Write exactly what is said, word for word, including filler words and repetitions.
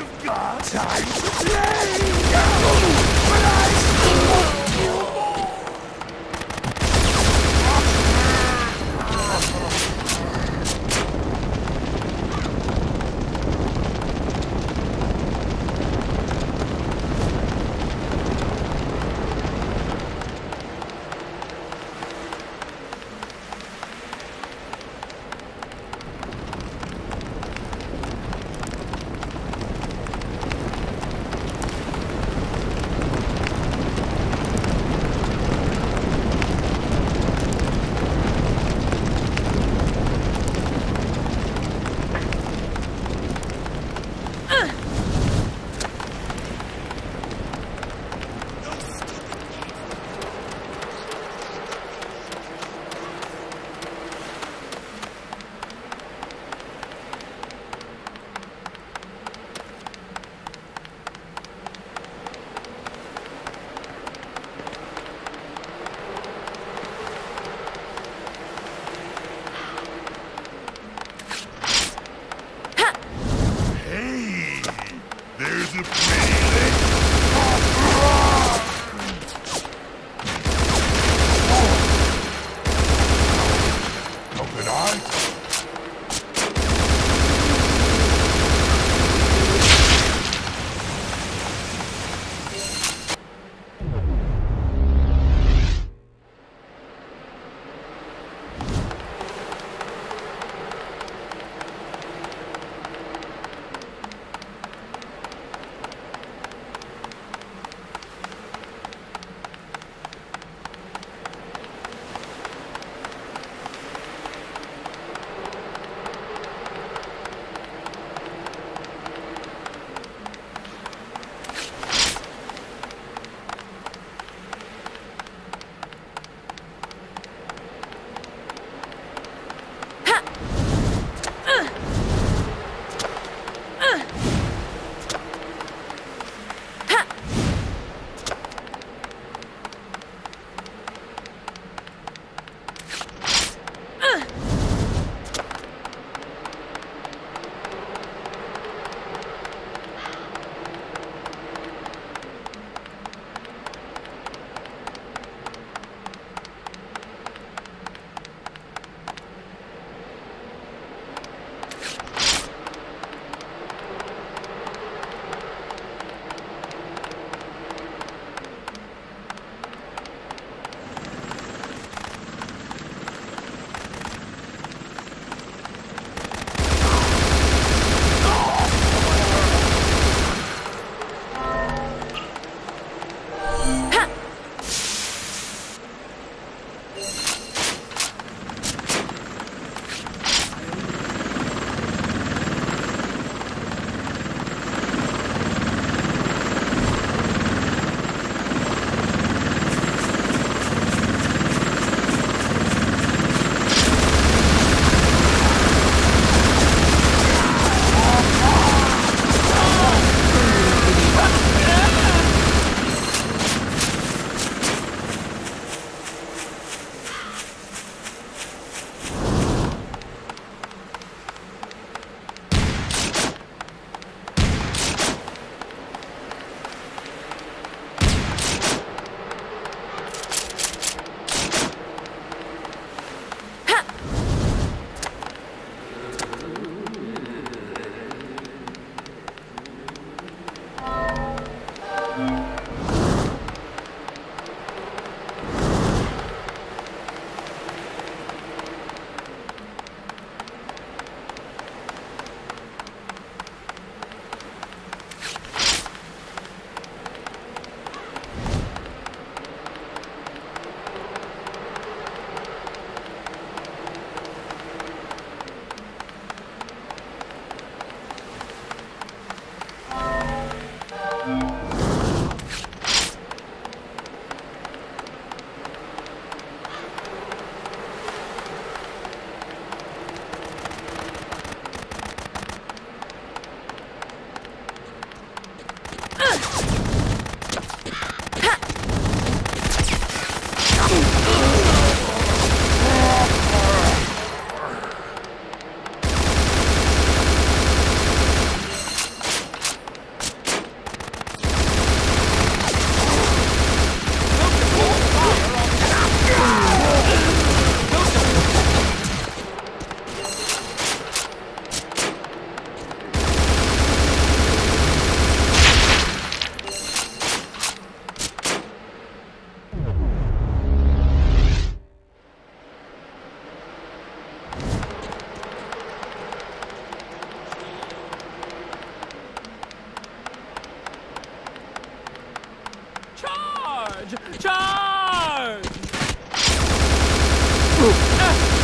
You've got time to play! Charge! Charge!